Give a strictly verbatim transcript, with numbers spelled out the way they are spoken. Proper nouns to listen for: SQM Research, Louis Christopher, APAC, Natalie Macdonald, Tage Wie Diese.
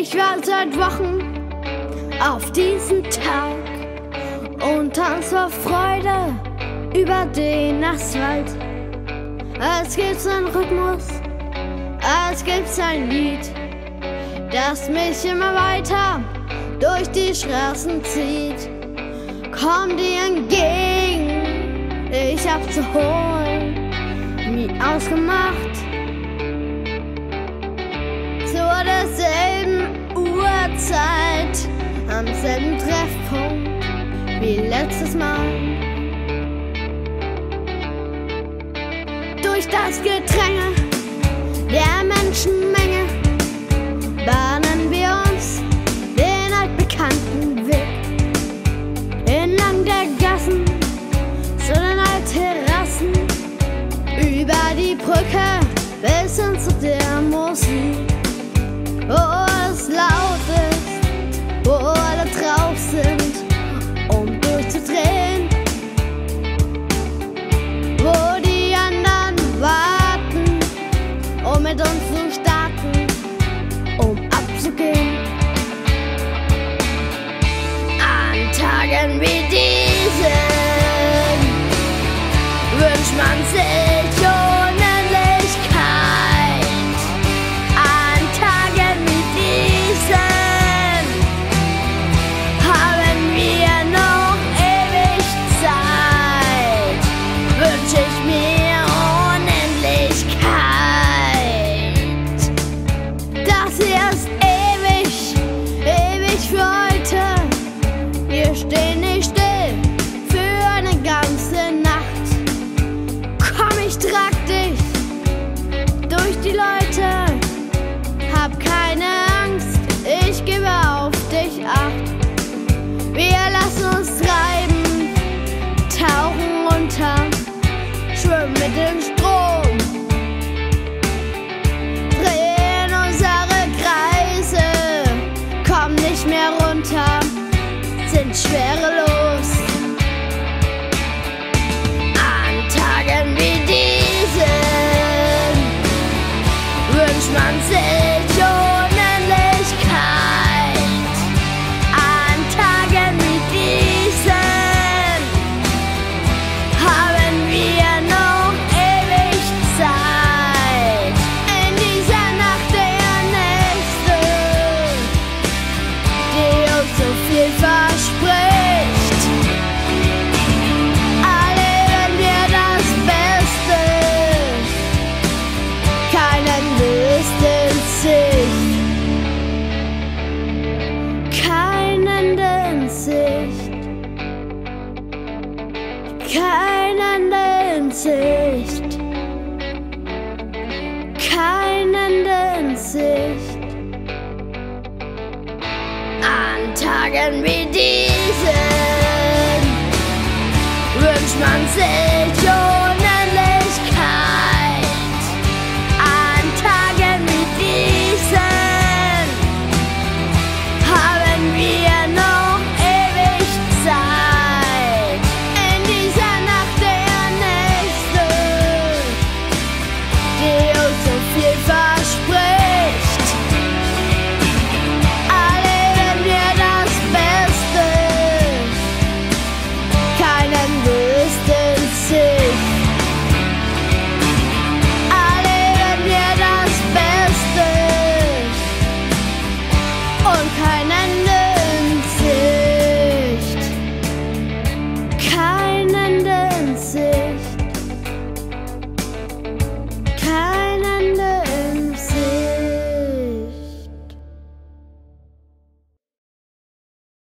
Ich warte seit Wochen auf diesen Tag und tanze vor Freude über den Asphalt. Es gibt einen Rhythmus, es gibt ein Lied, das mich immer weiter durch die Straßen zieht. Komm dir entgegen, ich hab zu holen, nie ausgemacht. Zu derselben Uhrzeit, am selben Treffpunkt wie letztes Mal. Durch das Gedränge der Menschenmenge bahnen wir uns den altbekannten Weg, entlang der Gassen zu den Altterrassen, über die Brücke bis hin zu der Musik. Wo es laut ist, wo alle drauf sind, um durchzudrehen, wo die anderen warten, um mit uns zu starten, um abzugehen. An Tagen wie diesen wünscht man sich Unendlichkeit. An Tagen wie diesen haben wir noch ewig Zeit. Wünsche ich mir Unendlichkeit. Das hier ist ewig, ewig für heute. Wir stehen nicht still für eine ganze Nacht. Komm, ich trag dich durch die Leute, hab keine Angst, ich gebe auf dich acht. Wir lassen uns treiben, tauchen unter, schwimmen mit dem Strom, drehen unsere Kreise, kommen nicht mehr runter, sind schwerelos. An Tagen wie diesen wünscht man sich Unendlichkeit. An Tagen wie diesen haben wir noch ewig Zeit. In dieser Nacht der Nächste, die uns so viel verspricht. Erleben wir das Beste, kein Ende ist in Sicht, kein Ende in Sicht, kein Ende in Sicht, kein Ende in Sicht. An Tagen wie diesen wünscht man sich